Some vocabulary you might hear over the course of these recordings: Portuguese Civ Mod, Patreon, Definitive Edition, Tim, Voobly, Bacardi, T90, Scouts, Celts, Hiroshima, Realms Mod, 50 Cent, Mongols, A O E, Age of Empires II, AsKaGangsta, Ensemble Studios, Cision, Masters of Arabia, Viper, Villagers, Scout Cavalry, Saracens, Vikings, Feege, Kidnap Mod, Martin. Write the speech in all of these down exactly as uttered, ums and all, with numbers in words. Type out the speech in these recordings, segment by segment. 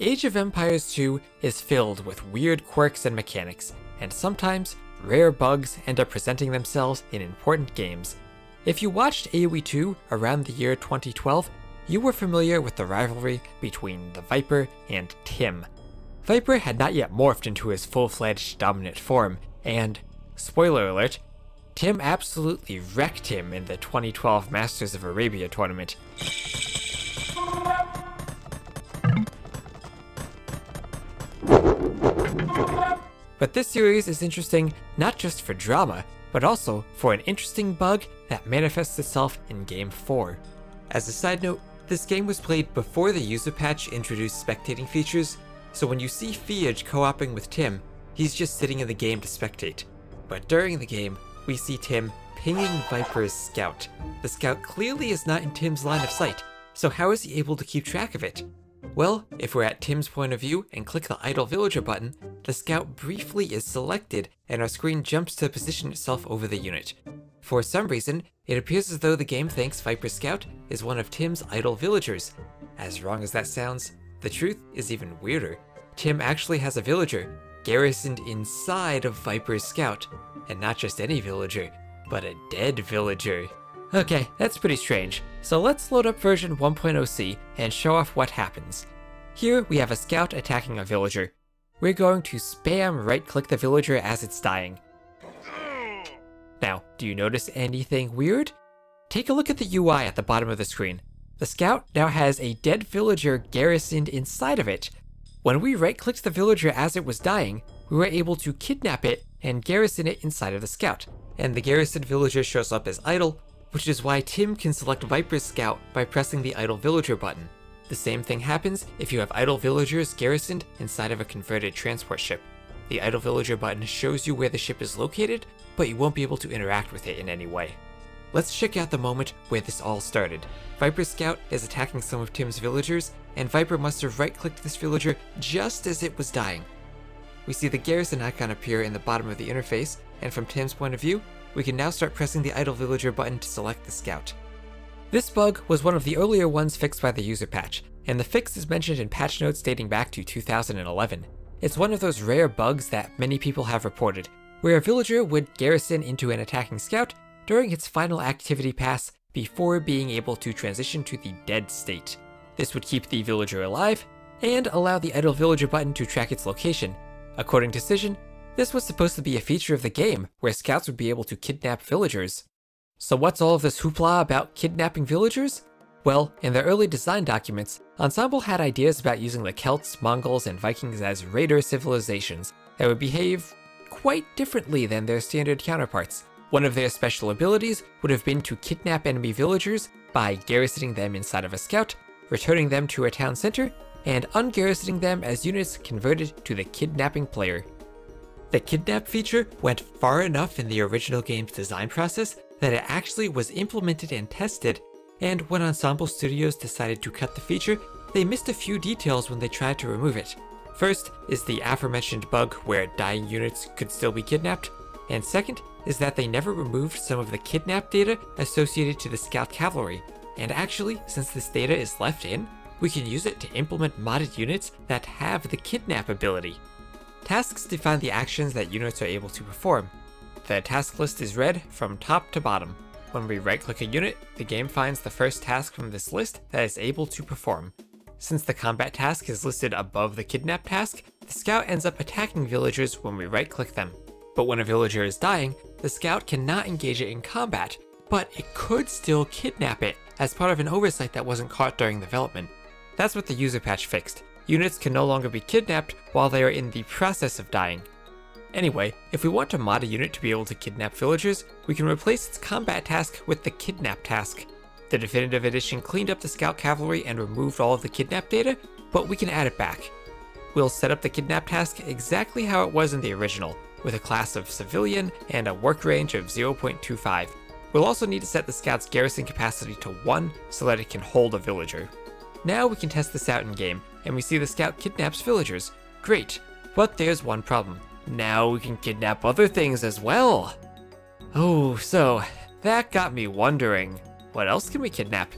Age of Empires two is filled with weird quirks and mechanics, and sometimes rare bugs end up presenting themselves in important games. If you watched A O E two around the year twenty twelve, you were familiar with the rivalry between the Viper and Tim. Viper had not yet morphed into his full-fledged dominant form, and, spoiler alert, Tim absolutely wrecked him in the twenty twelve Masters of Arabia tournament. But this series is interesting not just for drama, but also for an interesting bug that manifests itself in Game four. As a side note, this game was played before the user patch introduced spectating features, so when you see Feege co-oping with Tim, he's just sitting in the game to spectate. But during the game, we see Tim pinging Viper's Scout. The Scout clearly is not in Tim's line of sight, so how is he able to keep track of it? Well, if we're at Tim's point of view and click the idle villager button, the Scout briefly is selected and our screen jumps to position itself over the unit. For some reason, it appears as though the game thinks Viper's Scout is one of Tim's idle villagers. As wrong as that sounds, the truth is even weirder. Tim actually has a villager garrisoned inside of Viper's Scout, and not just any villager, but a dead villager. Okay, that's pretty strange, so let's load up version one point oh C and show off what happens. Here we have a scout attacking a villager. We're going to spam right-click the villager as it's dying. Now, do you notice anything weird? Take a look at the U I at the bottom of the screen. The scout now has a dead villager garrisoned inside of it. When we right-clicked the villager as it was dying, we were able to kidnap it and garrison it inside of the scout, and the garrisoned villager shows up as idle, which is why Tim can select Viper's Scout by pressing the idle villager button. The same thing happens if you have idle villagers garrisoned inside of a converted transport ship. The idle villager button shows you where the ship is located, but you won't be able to interact with it in any way. Let's check out the moment where this all started. Viper's Scout is attacking some of Tim's villagers, and Viper must have right-clicked this villager just as it was dying. We see the garrison icon appear in the bottom of the interface, and from Tim's point of view, we can now start pressing the idle villager button to select the scout. This bug was one of the earlier ones fixed by the user patch, and the fix is mentioned in patch notes dating back to two thousand eleven. It's one of those rare bugs that many people have reported, where a villager would garrison into an attacking scout during its final activity pass before being able to transition to the dead state. This would keep the villager alive, and allow the idle villager button to track its location. According to Cision, this was supposed to be a feature of the game, where scouts would be able to kidnap villagers. So what's all of this hoopla about kidnapping villagers? Well, in their early design documents, Ensemble had ideas about using the Celts, Mongols, and Vikings as raider civilizations that would behave quite differently than their standard counterparts. One of their special abilities would have been to kidnap enemy villagers by garrisoning them inside of a scout, returning them to a town center, and ungarrisoning them as units converted to the kidnapping player. The kidnap feature went far enough in the original game's design process that it actually was implemented and tested, and when Ensemble Studios decided to cut the feature, they missed a few details when they tried to remove it. First is the aforementioned bug where dying units could still be kidnapped, and second is that they never removed some of the kidnap data associated to the Scout Cavalry, and actually, since this data is left in, we can use it to implement modded units that have the kidnap ability. Tasks define the actions that units are able to perform. The task list is read from top to bottom. When we right-click a unit, the game finds the first task from this list that is able to perform. Since the combat task is listed above the kidnap task, the scout ends up attacking villagers when we right-click them. But when a villager is dying, the scout cannot engage it in combat, but it could still kidnap it as part of an oversight that wasn't caught during development. That's what the user patch fixed. Units can no longer be kidnapped while they are in the process of dying. Anyway, if we want to mod a unit to be able to kidnap villagers, we can replace its combat task with the kidnap task. The Definitive Edition cleaned up the Scout Cavalry and removed all of the kidnap data, but we can add it back. We'll set up the kidnap task exactly how it was in the original, with a class of civilian and a work range of zero point two five. We'll also need to set the scout's garrison capacity to one so that it can hold a villager. Now we can test this out in game, and we see the scout kidnaps villagers. Great, but there's one problem. Now we can kidnap other things as well. Oh, so that got me wondering, what else can we kidnap?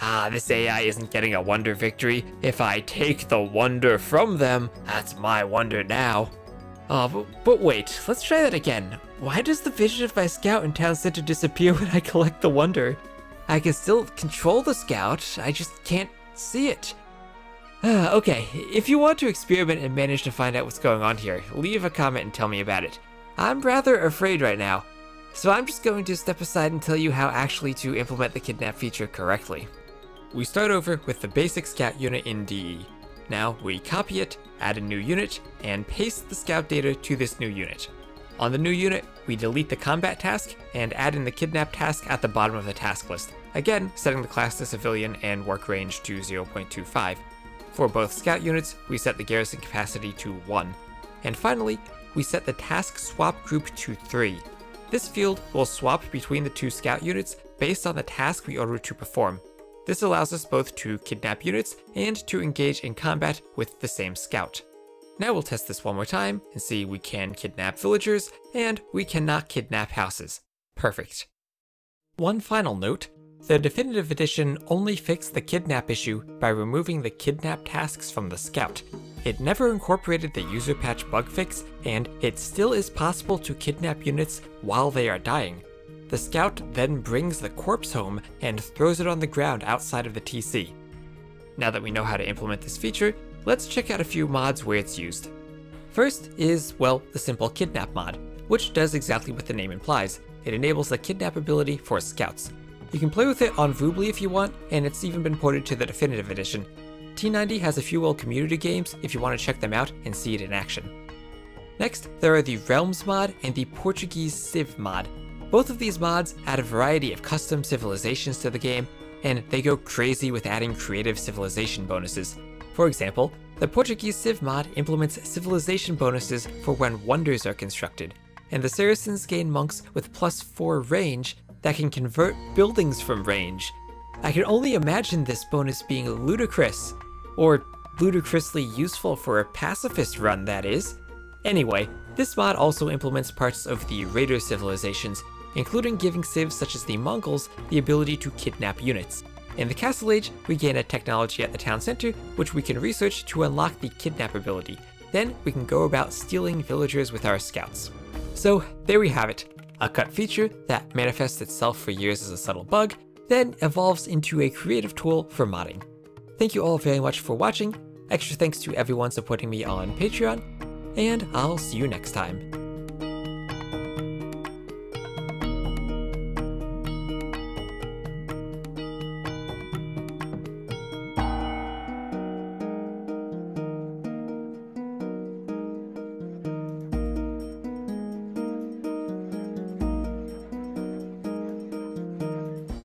ah, this A I isn't getting a wonder victory. If I take the wonder from them, that's my wonder now. Oh, but, but wait, let's try that again. Why does the vision of my scout in town center disappear when I collect the wonder? I can still control the scout, I just can't see it. Uh, okay, if you want to experiment and manage to find out what's going on here, leave a comment and tell me about it. I'm rather afraid right now, so I'm just going to step aside and tell you how actually to implement the kidnap feature correctly. We start over with the basic scout unit in D E. Now we copy it, add a new unit, and paste the scout data to this new unit. On the new unit, we delete the combat task and add in the kidnap task at the bottom of the task list, again setting the class to civilian and work range to zero point two five. For both scout units, we set the garrison capacity to one. And finally, we set the task swap group to three. This field will swap between the two scout units based on the task we order to perform. This allows us both to kidnap units and to engage in combat with the same scout. Now we'll test this one more time and see we can kidnap villagers and we cannot kidnap houses. Perfect. One final note, the definitive edition only fixed the kidnap issue by removing the kidnap tasks from the scout. It never incorporated the user patch bug fix, and it still is possible to kidnap units while they are dying. The scout then brings the corpse home and throws it on the ground outside of the T C. Now that we know how to implement this feature, let's check out a few mods where it's used. First is, well, the simple kidnap mod, which does exactly what the name implies. It enables the kidnap ability for scouts. You can play with it on Voobly if you want, and it's even been ported to the definitive edition. T ninety has a few old community games if you want to check them out and see it in action. Next, there are the Realms mod and the Portuguese Civ Mod. Both of these mods add a variety of custom civilizations to the game, and they go crazy with adding creative civilization bonuses. For example, the Portuguese Civ mod implements civilization bonuses for when wonders are constructed, and the Saracens gain monks with plus four range that can convert buildings from range. I can only imagine this bonus being ludicrous, or ludicrously useful for a pacifist run, that is. Anyway, this mod also implements parts of the raider civilizations, including giving civs such as the Mongols the ability to kidnap units. In the Castle Age, we gain a technology at the town center, which we can research to unlock the kidnap ability. Then we can go about stealing villagers with our scouts. So there we have it, a cut feature that manifests itself for years as a subtle bug, then evolves into a creative tool for modding. Thank you all very much for watching, extra thanks to everyone supporting me on Patreon, and I'll see you next time.